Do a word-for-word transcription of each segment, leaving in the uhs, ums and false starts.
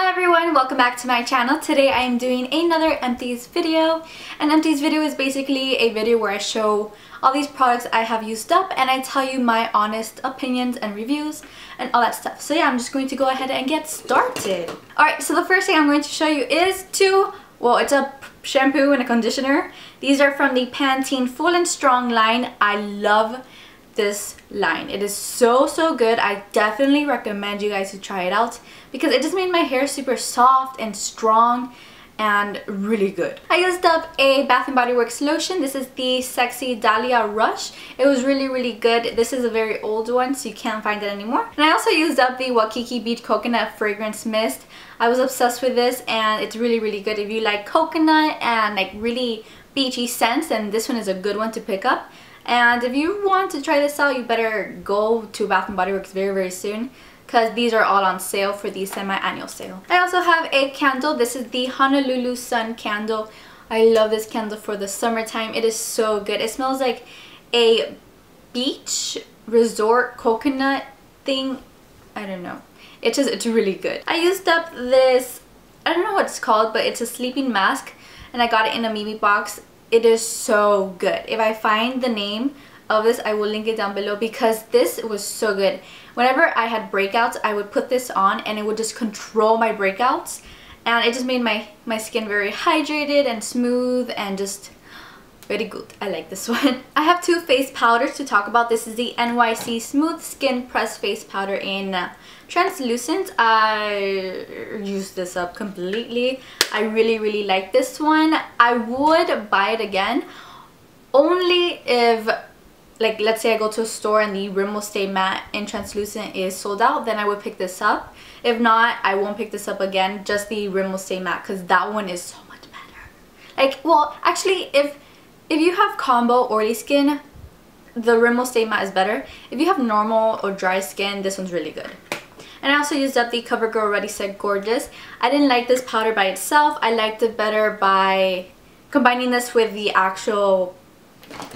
Hi everyone, welcome back to my channel. Today I am doing another empties video. An empties video is basically a video where I show all these products I have used up and I tell you my honest opinions and reviews and all that stuff. So yeah, I'm just going to go ahead and get started. Alright, so the first thing I'm going to show you is two, well it's a shampoo and a conditioner. These are from the Pantene Full and Strong line. I love this line. It is so so good. I definitely recommend you guys to try it out because it just made my hair super soft and strong and really good. I used up a Bath and Body Works lotion. This is the Sexy Dahlia Rush. It was really really good. This is a very old one so you can't find it anymore. And I also used up the Waikiki Beach Coconut Fragrance Mist. I was obsessed with this and it's really really good. If you like coconut and like really beachy scents, then this one is a good one to pick up. And if you want to try this out, you better go to Bath and Body Works very, very soon because these are all on sale for the semi-annual sale. I also have a candle. This is the Honolulu Sun candle. I love this candle for the summertime. It is so good. It smells like a beach resort coconut thing. I don't know. It just, it's really good. I used up this, I don't know what it's called, but it's a sleeping mask and I got it in a Mimi box. It is so good. If I find the name of this, I will link it down below because this was so good. Whenever I had breakouts, I would put this on and it would just control my breakouts. And it just made my, my skin very hydrated and smooth and just very good. I like this one. I have two face powders to talk about. This is the N Y C Smooth Skin Pressed Face Powder in uh, Translucent. I used this up completely. I really, really like this one. I would buy it again only if, like, let's say I go to a store and the Rimmel Stay Matte in Translucent is sold out, then I would pick this up. If not, I won't pick this up again, just the Rimmel Stay Matte, because that one is so much better. Like, well, actually, if If you have combo oily skin, the Rimmel Stay Matte is better. If you have normal or dry skin, this one's really good. And I also used up the CoverGirl Ready Set Gorgeous. I didn't like this powder by itself. I liked it better by combining this with the actual,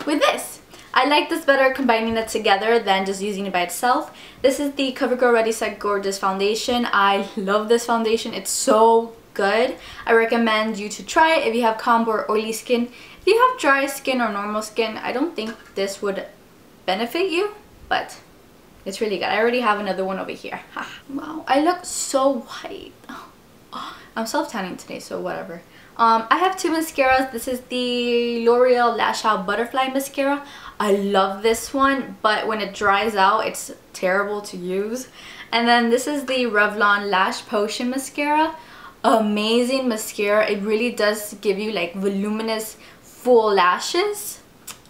with this. I like this better combining it together than just using it by itself. This is the CoverGirl Ready Set Gorgeous foundation. I love this foundation. It's so good. I recommend you to try it if you have combo or oily skin. If you have dry skin or normal skin, I don't think this would benefit you, but it's really good. I already have another one over here. Wow, I look so white. Oh, I'm self-tanning today, so whatever. Um, I have two mascaras. This is the L'Oreal Lash Out Butterfly Mascara. I love this one, but when it dries out, it's terrible to use. And then this is the Revlon Lash Potion Mascara. Amazing mascara. It really does give you like voluminous, full lashes.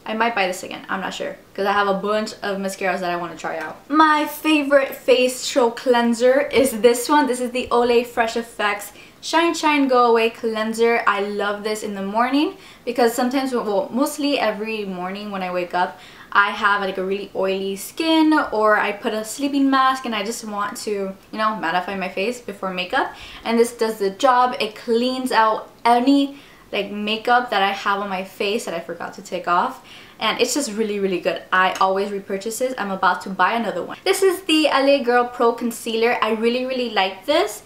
I might buy this again, I'm not sure, because I have a bunch of mascaras that I want to try out. My favorite facial cleanser is this one. This is the Olay Fresh Effects Shine Shine Go Away Cleanser. I love this in the morning because sometimes, well, mostly every morning when I wake up, I have like a really oily skin or I put a sleeping mask and I just want to, you know, mattify my face before makeup. And this does the job. It cleans out any like makeup that I have on my face that I forgot to take off, and it's just really really good. I always repurchase this. I'm about to buy another one. This is the L A Girl Pro Concealer. I really really like this,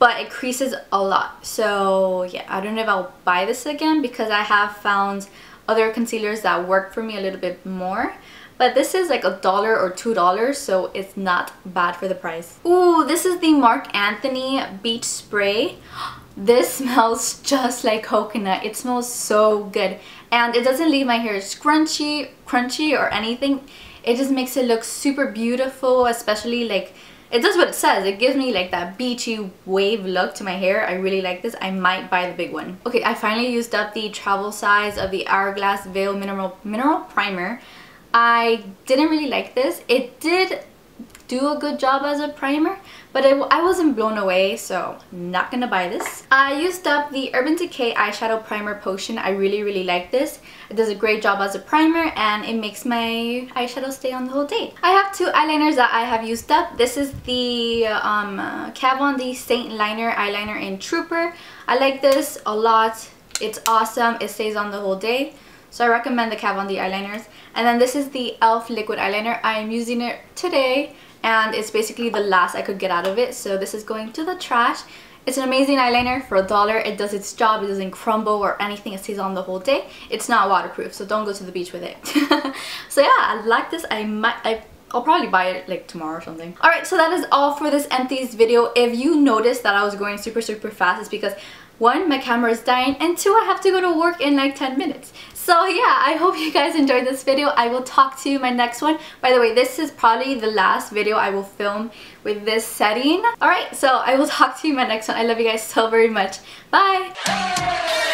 but it creases a lot, so yeah, I don't know if I'll buy this again because I have found other concealers that work for me a little bit more. But this is like a dollar or two dollars, so it's not bad for the price. Ooh, this is the Marc Anthony Beach Spray. This smells just like coconut. It smells so good. And it doesn't leave my hair scrunchy, crunchy or anything. It just makes it look super beautiful, especially like, it does what it says. It gives me like that beachy wave look to my hair. I really like this. I might buy the big one. Okay, I finally used up the travel size of the Hourglass Veil Mineral, Mineral Primer. I didn't really like this. It did do a good job as a primer, but it, I wasn't blown away, so not gonna buy this. I used up the Urban Decay Eyeshadow Primer Potion. I really, really like this. It does a great job as a primer, and it makes my eyeshadow stay on the whole day. I have two eyeliners that I have used up. This is the um, uh, Cavon D Saint Liner Eyeliner in Trooper. I like this a lot. It's awesome. It stays on the whole day. So I recommend the Cavon D eyeliners. And then this is the Elf liquid eyeliner. I am using it today and it's basically the last I could get out of it, so this is going to the trash. It's an amazing eyeliner for a dollar. It does its job. It doesn't crumble or anything. It stays on the whole day. It's not waterproof, so don't go to the beach with it. So yeah, I like this. I might, I, I'll probably buy it like tomorrow or something. Alright, so that is all for this empties video. If you noticed that I was going super super fast, it's because one, my camera is dying, and two, I have to go to work in like ten minutes. So yeah, I hope you guys enjoyed this video. I will talk to you in my next one. By the way, this is probably the last video I will film with this setting. Alright, so I will talk to you in my next one. I love you guys so very much. Bye!